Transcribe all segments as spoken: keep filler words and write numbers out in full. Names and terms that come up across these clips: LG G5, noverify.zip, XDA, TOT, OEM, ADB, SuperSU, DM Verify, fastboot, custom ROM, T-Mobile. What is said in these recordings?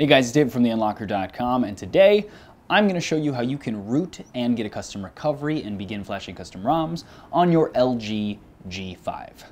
Hey guys, Dave from the unlocker dot com, and today I'm going to show you how you can root and get a custom recovery and begin flashing custom ROMs on your L G G five.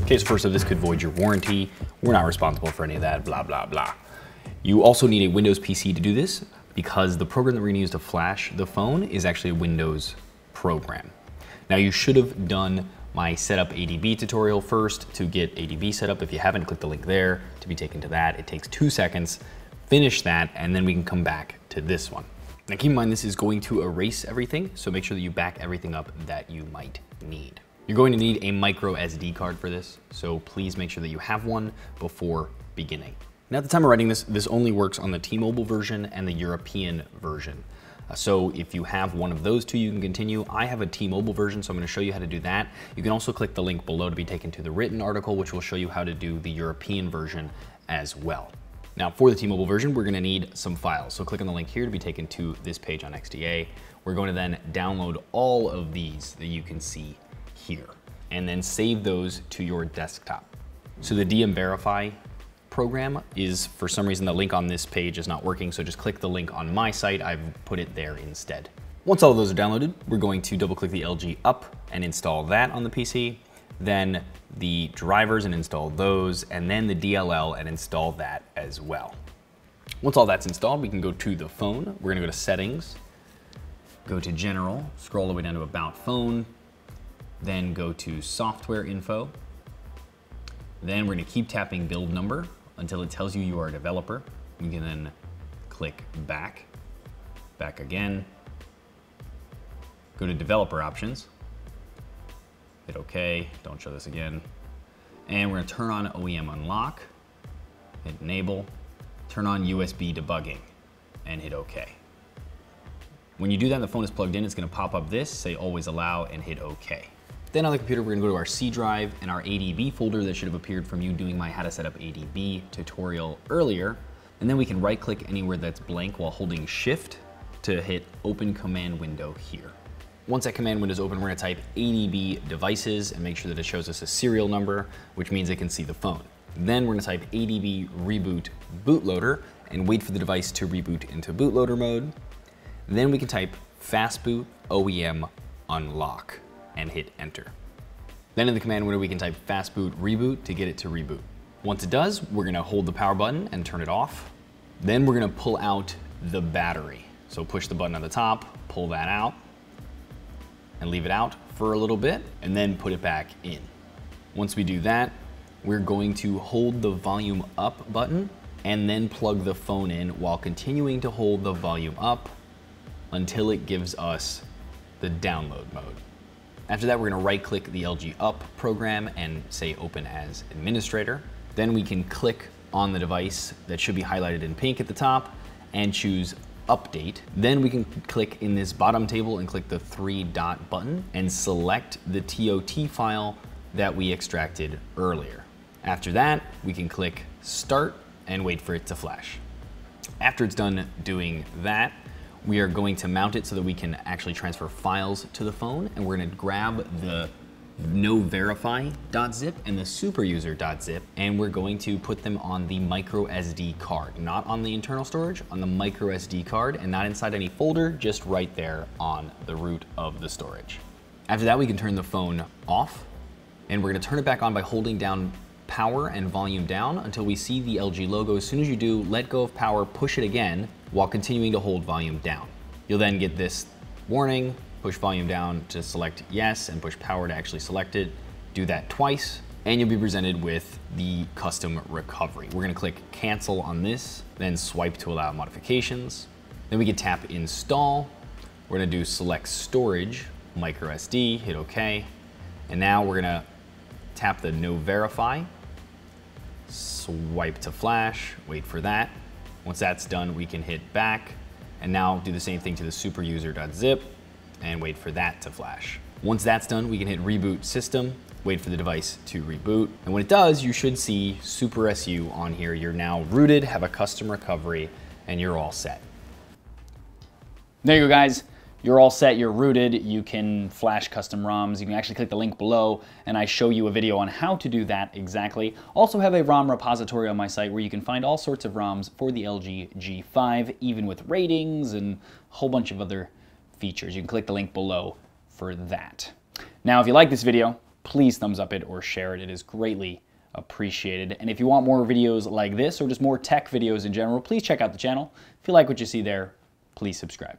Okay, so first off, this could void your warranty. We're not responsible for any of that, blah, blah, blah. You also need a Windows P C to do this because the program that we're going to use to flash the phone is actually a Windows program. Now, you should have done my setup A D B tutorial first to get A D B set up. If you haven't, click the link there to be taken to that. It takes two seconds. Finish that, and then we can come back to this one. Now, keep in mind, this is going to erase everything, so make sure that you back everything up that you might need. You're going to need a micro S D card for this, so please make sure that you have one before beginning. Now, at the time of writing this, this only works on the T-Mobile version and the European version. So if you have one of those two, you can continue. I have a T-Mobile version, so I'm gonna show you how to do that. You can also click the link below to be taken to the written article, which will show you how to do the European version as well. Now, for the T-Mobile version, we're gonna need some files. So click on the link here to be taken to this page on X D A. We're going to then download all of these that you can see here, and then save those to your desktop. So the D M Verify program is, for some reason, the link on this page is not working, so just click the link on my site. I've put it there instead. Once all of those are downloaded, we're going to double click the L G up and install that on the P C, then the drivers and install those, and then the D L L and install that as well. Once all that's installed, we can go to the phone. We're gonna go to settings, go to general, scroll all the way down to about phone, then go to software info. Then we're gonna keep tapping build number until it tells you you are a developer. You can then click back, back again, go to developer options, hit okay, don't show this again. And we're gonna turn on O E M unlock, hit enable, turn on U S B debugging, and hit okay. When you do that, the phone is plugged in, it's gonna pop up this, say always allow, and hit okay. Then on the computer, we're gonna go to our C drive and our A D B folder that should have appeared from you doing my how to set up A D B tutorial earlier. And then we can right click anywhere that's blank while holding shift to hit open command window here. Once that command window is open, we're gonna type A D B devices and make sure that it shows us a serial number, which means it can see the phone. Then we're gonna type A D B reboot bootloader and wait for the device to reboot into bootloader mode. Then we can type fastboot O E M unlock and hit enter. Then in the command window, we can type fastboot reboot to get it to reboot. Once it does, we're gonna hold the power button and turn it off. Then we're gonna pull out the battery. So push the button on the top, pull that out, and leave it out for a little bit, and then put it back in. Once we do that, we're going to hold the volume up button and then plug the phone in while continuing to hold the volume up until it gives us the download mode. After that, we're gonna right-click the L G Up program and say open as administrator. Then we can click on the device that should be highlighted in pink at the top and choose update. Then we can click in this bottom table and click the three dot button and select the T O T file that we extracted earlier. After that, we can click start and wait for it to flash. After it's done doing that, we are going to mount it so that we can actually transfer files to the phone, and we're gonna grab the noverify dot zip and the superuser dot zip, and we're going to put them on the micro S D card, not on the internal storage, on the micro S D card, and not inside any folder, just right there on the root of the storage. After that, we can turn the phone off, and we're gonna turn it back on by holding down power and volume down until we see the L G logo. As soon as you do, let go of power, push it again while continuing to hold volume down. You'll then get this warning, push volume down to select yes and push power to actually select it. Do that twice and you'll be presented with the custom recovery. We're gonna click cancel on this, then swipe to allow modifications. Then we can tap install. We're gonna do select storage, micro S D, hit okay. And now we're gonna tap the no verify. Swipe to flash, wait for that. Once that's done, we can hit back and now do the same thing to the superuser dot zip and wait for that to flash. Once that's done, we can hit reboot system, wait for the device to reboot. And when it does, you should see SuperSU on here. You're now rooted, have a custom recovery, and you're all set. There you go, guys. you're all set, you're rooted, you can flash custom ROMs, you can actually click the link below and I show you a video on how to do that exactly. Also have a ROM repository on my site where you can find all sorts of ROMs for the L G G five, even with ratings and a whole bunch of other features. You can click the link below for that. Now, if you like this video, please thumbs up it or share it. It is greatly appreciated. And if you want more videos like this or just more tech videos in general, please check out the channel. If you like what you see there, please subscribe.